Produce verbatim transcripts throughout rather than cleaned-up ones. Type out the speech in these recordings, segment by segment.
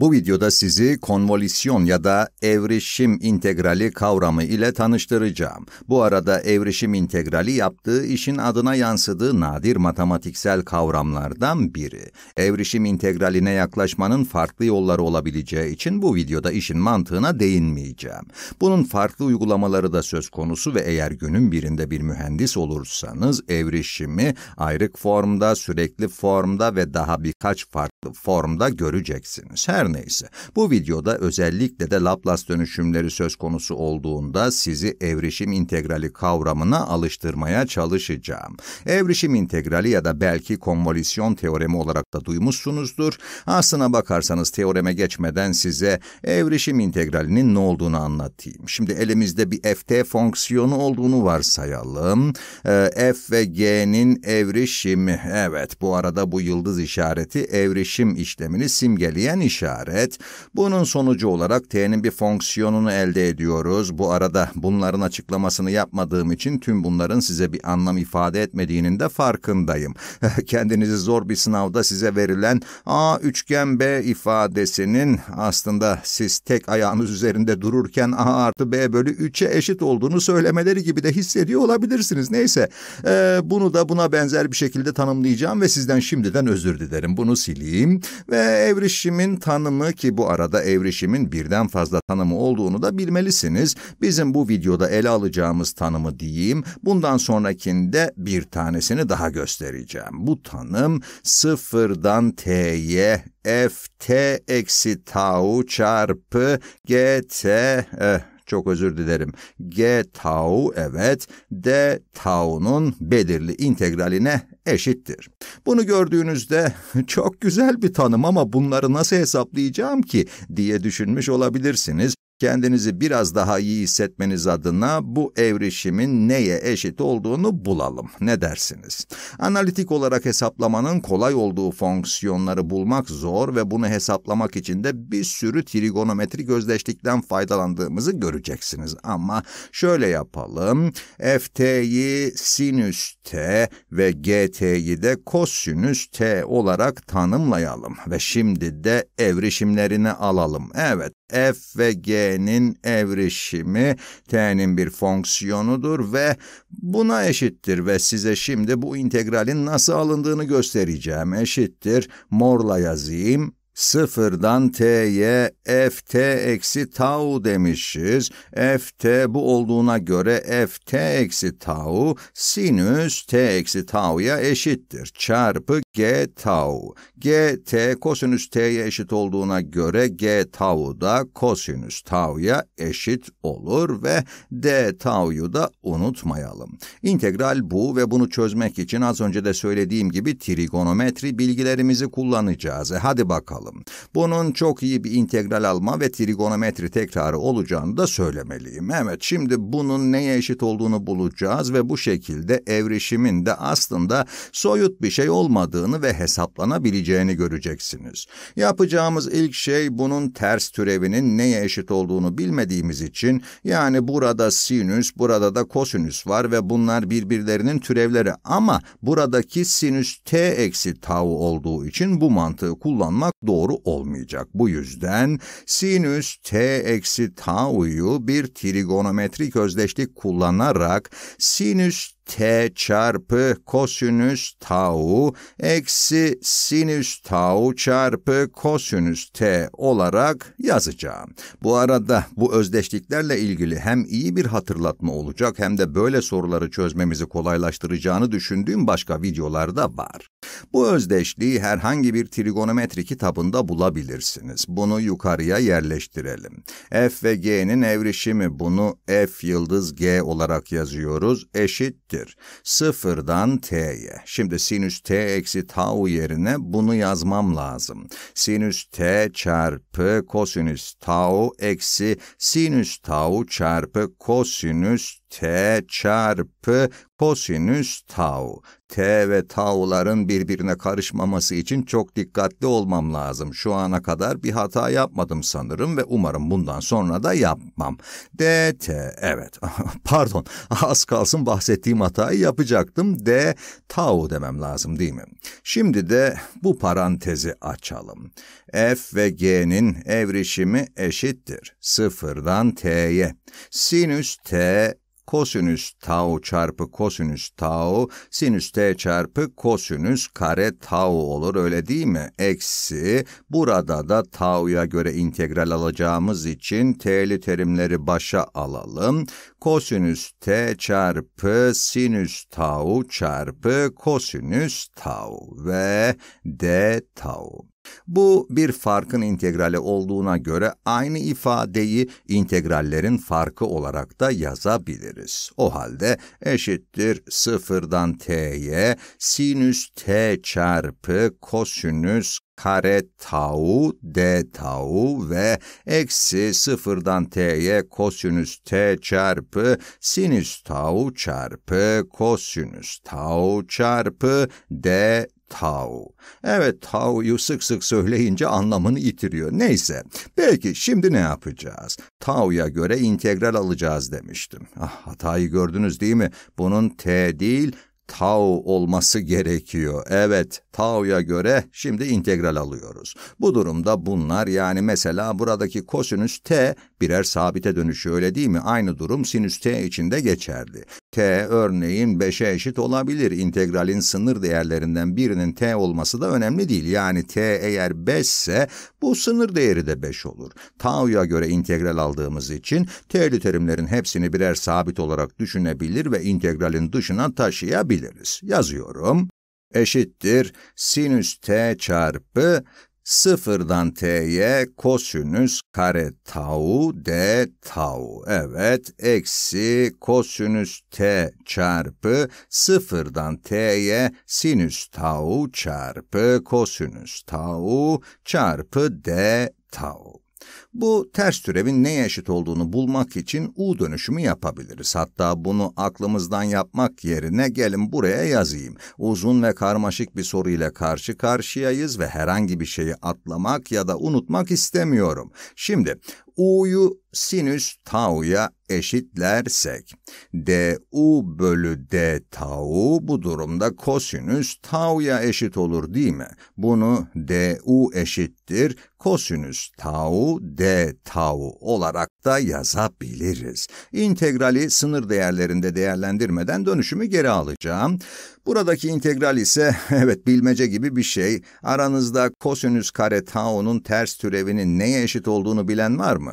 Bu videoda sizi konvolüsyon ya da evrişim integrali kavramı ile tanıştıracağım. Bu arada evrişim integrali yaptığı işin adına yansıdığı nadir matematiksel kavramlardan biri. Evrişim integraline yaklaşmanın farklı yolları olabileceği için bu videoda işin mantığına değinmeyeceğim. Bunun farklı uygulamaları da söz konusu ve eğer günün birinde bir mühendis olursanız evrişimi ayrık formda, sürekli formda ve daha birkaç farklı formda göreceksiniz. Her neyse, bu videoda özellikle de Laplace dönüşümleri söz konusu olduğunda sizi evrişim integrali kavramına alıştırmaya çalışacağım. Evrişim integrali ya da belki konvolüsyon teoremi olarak da duymuşsunuzdur. Aslına bakarsanız teoreme geçmeden size evrişim integralinin ne olduğunu anlatayım. Şimdi elimizde bir ft fonksiyonu olduğunu varsayalım. Ee, f ve g'nin evrişimi, evet bu arada bu yıldız işareti evrişim işlemini simgeleyen işaret. İşaret. Bunun sonucu olarak t'nin bir fonksiyonunu elde ediyoruz. Bu arada bunların açıklamasını yapmadığım için tüm bunların size bir anlam ifade etmediğinin de farkındayım. Kendinizi zor bir sınavda size verilen a üçgen b ifadesinin aslında siz tek ayağınız üzerinde dururken a artı b bölü üçe eşit olduğunu söylemeleri gibi de hissediyor olabilirsiniz. Neyse ee, bunu da buna benzer bir şekilde tanımlayacağım ve sizden şimdiden özür dilerim. Bunu sileyim ve evrişimin tanımı ki bu arada evrişimin birden fazla tanımı olduğunu da bilmelisiniz. Bizim bu videoda ele alacağımız tanımı diyeyim. Bundan sonrakinde bir tanesini daha göstereceğim. Bu tanım sıfırdan t'ye ft eksi tau çarpı gt eh, çok özür dilerim. G tau evet d tau'nun belirli integraline eşittir. Bunu gördüğünüzde çok güzel bir tanım ama bunları nasıl hesaplayacağım ki diye düşünmüş olabilirsiniz. Kendinizi biraz daha iyi hissetmeniz adına bu evrişimin neye eşit olduğunu bulalım. Ne dersiniz? Analitik olarak hesaplamanın kolay olduğu fonksiyonları bulmak zor ve bunu hesaplamak için de bir sürü trigonometrik özdeşlikten faydalandığımızı göreceksiniz. Ama şöyle yapalım. Ft'yi sinüs t ve gt'yi de kosinüs t olarak tanımlayalım ve şimdi de evrişimlerini alalım. Evet. F ve G'nin evrişimi t'nin bir fonksiyonudur ve buna eşittir ve size şimdi bu integralin nasıl alındığını göstereceğim. Eşittir, morla yazayım. Sıfırdan t'ye ft eksi tau demişiz. Ft bu olduğuna göre ft eksi tau sinüs t eksi tau'ya eşittir. Çarpı g tau. G t kosinüs t'ye eşit olduğuna göre g tau da kosinüs tau'ya eşit olur ve d tau'yu da unutmayalım. İntegral bu ve bunu çözmek için az önce de söylediğim gibi trigonometri bilgilerimizi kullanacağız. E hadi bakalım. Bunun çok iyi bir integral alma ve trigonometri tekrarı olacağını da söylemeliyim. Evet, şimdi bunun neye eşit olduğunu bulacağız ve bu şekilde evrişimin de aslında soyut bir şey olmadığını ve hesaplanabileceğini göreceksiniz. Yapacağımız ilk şey bunun ters türevinin neye eşit olduğunu bilmediğimiz için, yani burada sinüs, burada da kosinüs var ve bunlar birbirlerinin türevleri ama buradaki sinüs t eksi tau olduğu için bu mantığı kullanmak doğru. doğru olmayacak. Bu yüzden sinüs t eksi tau'yu bir trigonometrik özdeşlik kullanarak sinüs t çarpı kosinüs tau eksi sinüs tau çarpı kosinüs t olarak yazacağım. Bu arada bu özdeşliklerle ilgili hem iyi bir hatırlatma olacak hem de böyle soruları çözmemizi kolaylaştıracağını düşündüğüm başka videolarda var. Bu özdeşliği herhangi bir trigonometri kitabında bulabilirsiniz. Bunu yukarıya yerleştirelim. F ve G'nin evrişimi, bunu F yıldız G olarak yazıyoruz, eşittir sıfırdan t'ye. Şimdi sinüs t eksi tau yerine bunu yazmam lazım. Sinüs t çarpı kosinüs tau eksi sinüs tau çarpı kosinüs t çarpı kosinüs tau. T ve tau'ların birbirine karışmaması için çok dikkatli olmam lazım. Şu ana kadar bir hata yapmadım sanırım ve umarım bundan sonra da yapmam. dt, evet, pardon, az kalsın bahsettiğim hatayı yapacaktım. D, tau demem lazım değil mi? Şimdi de bu parantezi açalım. F ve g'nin evrişimi eşittir sıfırdan t'ye. Sinüs t, kosinüs tau çarpı kosinüs tau, sinüs t çarpı kosinüs kare tau olur, öyle değil mi? Eksi, burada da tau'ya göre integral alacağımız için t'li terimleri başa alalım. Kosinüs t çarpı sinüs tau çarpı kosinüs tau ve d tau. Bu bir farkın integrali olduğuna göre aynı ifadeyi integrallerin farkı olarak da yazabiliriz. O halde eşittir sıfırdan t'ye sinüs t çarpı kosinüs kare tau d tau ve eksi sıfırdan t'ye kosinüs t çarpı sinüs tau çarpı kosinüs tau çarpı d tau. Evet, tau'yu sık sık söyleyince anlamını yitiriyor. Neyse, peki şimdi ne yapacağız? Tau'ya göre integral alacağız demiştim. Ah, hatayı gördünüz değil mi? Bunun t değil, tau olması gerekiyor. Evet, tau'ya göre şimdi integral alıyoruz. Bu durumda bunlar, yani mesela buradaki kosinüs t birer sabite dönüşüyor, öyle değil mi? Aynı durum sinüs t için de geçerli. T örneğin beşe eşit olabilir. İntegralin sınır değerlerinden birinin t olması da önemli değil. Yani t eğer beş ise bu sınır değeri de beş olur. Tau'ya göre integral aldığımız için t'li terimlerin hepsini birer sabit olarak düşünebilir ve integralin dışına taşıyabiliriz. Yazıyorum. Eşittir sinüs t çarpı sıfırdan t'ye kosinüs kare tau d tau. Evet, eksi kosinüs t çarpı sıfırdan t'ye sinüs tau çarpı kosinüs tau çarpı d tau. Bu ters türevin neye eşit olduğunu bulmak için u dönüşümü yapabiliriz. Hatta bunu aklımızdan yapmak yerine gelin buraya yazayım. Uzun ve karmaşık bir soru ile karşı karşıyayız ve herhangi bir şeyi atlamak ya da unutmak istemiyorum. Şimdi u'yu sinüs tau'ya eşitlersek du bölü d tau bu durumda kosinüs tau'ya eşit olur değil mi? Bunu du eşittir kosinüs tau d tau olarak da yazabiliriz. İntegrali sınır değerlerinde değerlendirmeden dönüşümü geri alacağım. Buradaki integral ise evet bilmece gibi bir şey. Aranızda kosinüs kare tau'nun ters türevinin neye eşit olduğunu bilen var mı?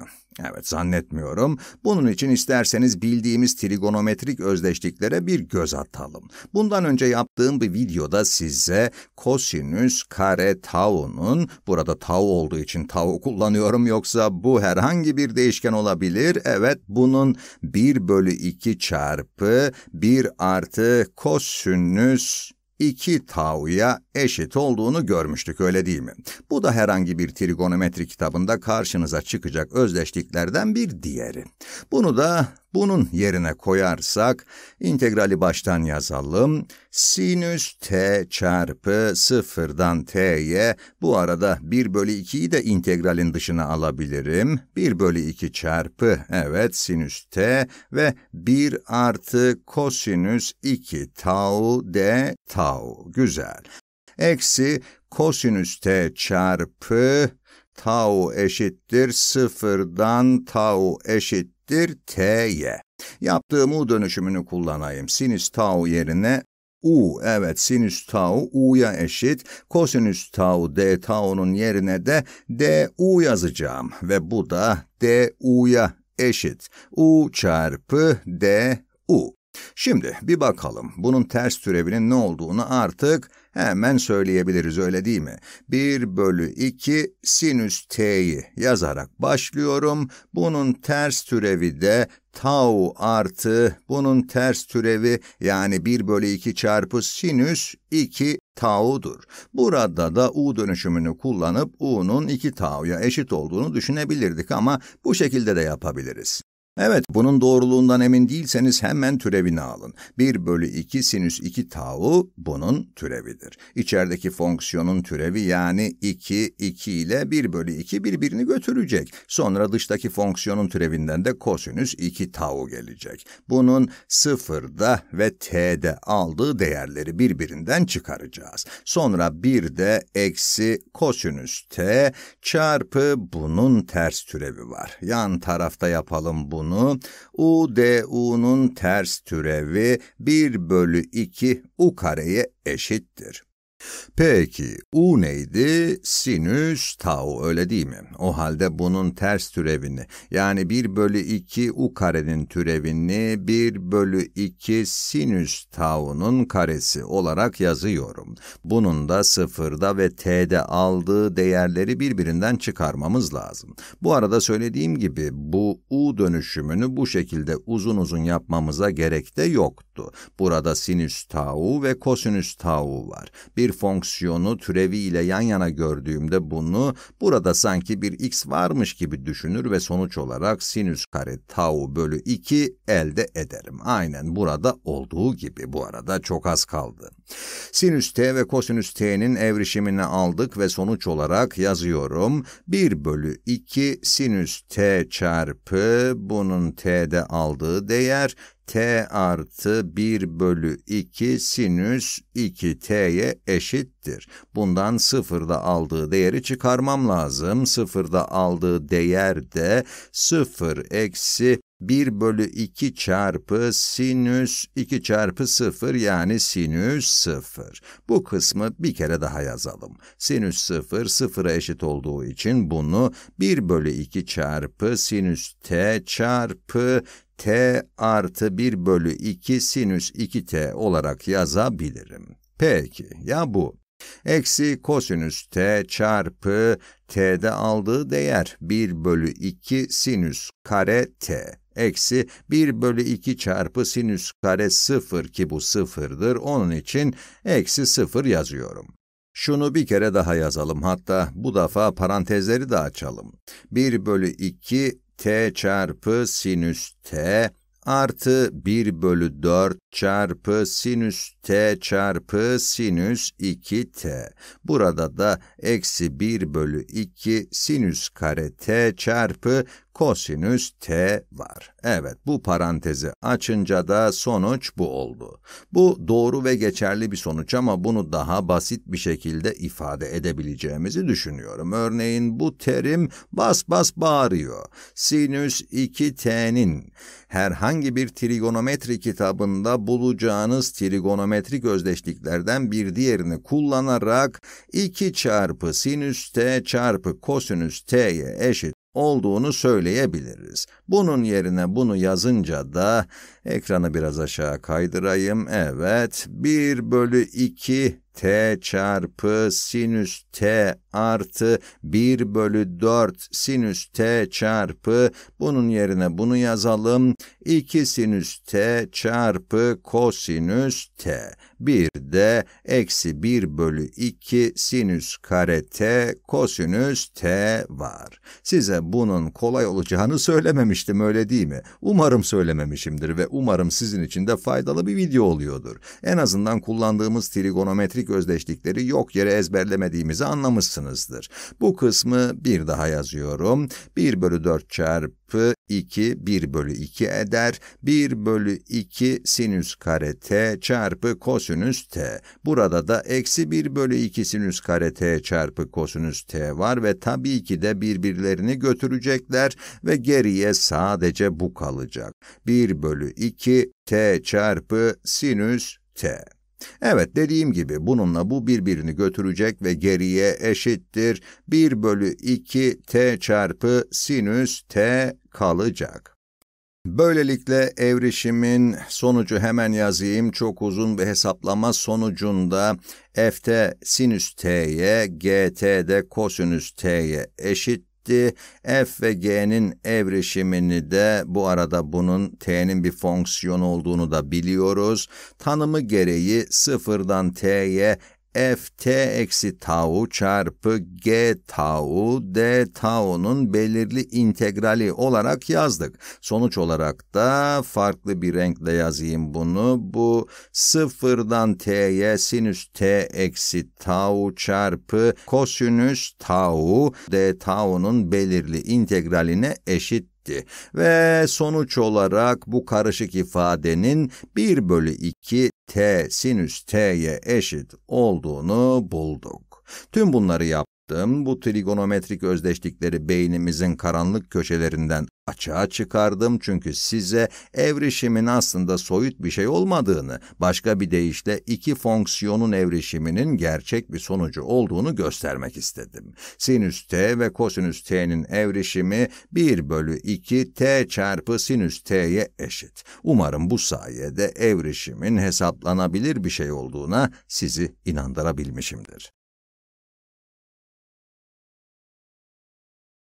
Evet, zannetmiyorum. Bunun için isterseniz bildiğimiz trigonometrik özdeşliklere bir göz atalım. Bundan önce yaptığım bir videoda size kosinüs kare tau'nun, burada tau olduğu için tau kullanıyorum, yoksa bu herhangi bir değişken olabilir. Evet, bunun bir bölü iki çarpı bir artı kosinüs iki tau'ya eşit olduğunu görmüştük, öyle değil mi? Bu da herhangi bir trigonometri kitabında karşınıza çıkacak özdeşliklerden bir diğeri. Bunu da bunun yerine koyarsak, integrali baştan yazalım. Sinüs t çarpı sıfırdan t'ye, bu arada bir bölü ikiyi de integralin dışına alabilirim. bir bölü iki çarpı, evet, sinüs t ve bir artı kosinüs iki tau d tau. Güzel. Eksi kosinüs t çarpı tau eşittir sıfırdan tau eşittir t'ye. Yaptığım u dönüşümünü kullanayım. Sinüs tau yerine u, evet sinüs tau u'ya eşit. Kosinüs tau d tau'nun yerine de du yazacağım ve bu da du'ya eşit. U çarpı du. Şimdi bir bakalım bunun ters türevinin ne olduğunu artık hemen söyleyebiliriz, öyle değil mi? bir bölü iki sinüs t'yi yazarak başlıyorum. Bunun ters türevi de tau artı bunun ters türevi, yani bir bölü iki çarpı sinüs iki tau'dur. Burada da u dönüşümünü kullanıp u'nun iki tau'ya eşit olduğunu düşünebilirdik ama bu şekilde de yapabiliriz. Evet, bunun doğruluğundan emin değilseniz hemen türevini alın. bir bölü iki sinüs iki tau bunun türevidir. İçerideki fonksiyonun türevi yani iki, iki ile bir bölü iki birbirini götürecek. Sonra dıştaki fonksiyonun türevinden de kosinüs iki tau gelecek. Bunun sıfırda ve t'de aldığı değerleri birbirinden çıkaracağız. Sonra birde eksi kosinüs t çarpı bunun ters türevi var. Yan tarafta yapalım bunu. U du'nun ters türevi bir bölü iki u kareye eşittir. Peki u neydi? Sinüs tau, öyle değil mi? O halde bunun ters türevini yani bir bölü iki u karenin türevini bir bölü iki sinüs tau'nun karesi olarak yazıyorum. Bunun da sıfırda ve t'de aldığı değerleri birbirinden çıkarmamız lazım. Bu arada söylediğim gibi bu u dönüşümünü bu şekilde uzun uzun yapmamıza gerek de yoktu. Burada sinüs tau ve kosinüs tau var. Bir fonksiyonu türeviyle yan yana gördüğümde bunu burada sanki bir x varmış gibi düşünür ve sonuç olarak sinüs kare tau bölü iki elde ederim. Aynen burada olduğu gibi. Bu arada çok az kaldı. Sinüs t ve kosinüs t'nin evrişimini aldık ve sonuç olarak yazıyorum. bir bölü iki sinüs t çarpı bunun t'de aldığı değer t artı bir bölü iki sinüs iki t'ye eşittir. Bundan sıfırda aldığı değeri çıkarmam lazım. Sıfırda aldığı değer de sıfır eksi bir bölü iki çarpı sinüs iki çarpı sıfır yani sinüs sıfır. Bu kısmı bir kere daha yazalım. Sinüs sıfır sıfıra eşit olduğu için bunu bir bölü iki çarpı sinüs t çarpı t artı bir bölü iki sinüs iki t olarak yazabilirim. Peki ya bu? Eksi kosinüs t çarpı t'de aldığı değer bir bölü iki sinüs kare t. Eksi bir bölü iki çarpı sinüs kare sıfır ki bu sıfırdır. Onun için eksi sıfır yazıyorum. Şunu bir kere daha yazalım. Hatta bu defa parantezleri de açalım. bir bölü iki t çarpı sinüs t artı bir bölü dört çarpı sinüs t çarpı sinüs iki t. Burada da eksi bir bölü iki sinüs kare t çarpı kosinüs t var. Evet, bu parantezi açınca da sonuç bu oldu. Bu doğru ve geçerli bir sonuç ama bunu daha basit bir şekilde ifade edebileceğimizi düşünüyorum. Örneğin bu terim bas bas bağırıyor. Sinüs iki t'nin herhangi bir trigonometri kitabında bulacağınız trigonometrik özdeşliklerden bir diğerini kullanarak iki çarpı sinüs t çarpı kosinüs t'ye eşit olduğunu söyleyebiliriz. Bunun yerine bunu yazınca da ekranı biraz aşağı kaydırayım. Evet, bir bölü iki t çarpı sinüs t artı bir bölü dört sinüs t çarpı bunun yerine bunu yazalım. iki sinüs t çarpı kosinüs t. Bir de eksi bir bölü iki sinüs kare t kosinüs t var. Size bunun kolay olacağını söylememiştim, öyle değil mi? Umarım söylememişimdir ve umarım sizin için de faydalı bir video oluyordur. En azından kullandığımız trigonometrik özdeşlikleri yok yere ezberlemediğimizi anlamışsınızdır. Bu kısmı bir daha yazıyorum. bir bölü dört çarpı iki bir bölü iki eder. bir bölü iki sinüs kare t çarpı kosinüs t. Burada da eksi bir bölü iki sinüs kare t çarpı kosinüs t var ve tabii ki de birbirlerini götürecekler ve geriye sadece bu kalacak. bir bölü iki t çarpı sinüs t. Evet, dediğim gibi bununla bu birbirini götürecek ve geriye eşittir. bir bölü iki t çarpı sinüs t kalacak. Böylelikle evrişimin sonucu hemen yazayım. Çok uzun bir hesaplama sonucunda ft sinüs t'ye, gt'de kosinüs t'ye eşit. F ve G'nin evrişimini de, bu arada bunun T'nin bir fonksiyonu olduğunu da biliyoruz. Tanımı gereği sıfırdan T'ye ft eksi tau çarpı g tau d tau'nun belirli integrali olarak yazdık. Sonuç olarak da farklı bir renkle yazayım bunu. Bu sıfırdan t'ye sinüs t eksi tau çarpı kosinüs tau d tau'nun belirli integraline eşit. Ve sonuç olarak bu karışık ifadenin bir bölü iki t sinüs t'ye eşit olduğunu bulduk. Tüm bunları yaptım. Bu trigonometrik özdeşlikleri beynimizin karanlık köşelerinden açığa çıkardım. Çünkü size evrişimin aslında soyut bir şey olmadığını, başka bir deyişle iki fonksiyonun evrişiminin gerçek bir sonucu olduğunu göstermek istedim. Sinüs t ve kosinüs t'nin evrişimi bir bölü iki t çarpı sinüs t'ye eşit. Umarım bu sayede evrişimin hesaplanabilir bir şey olduğuna sizi inandırabilmişimdir.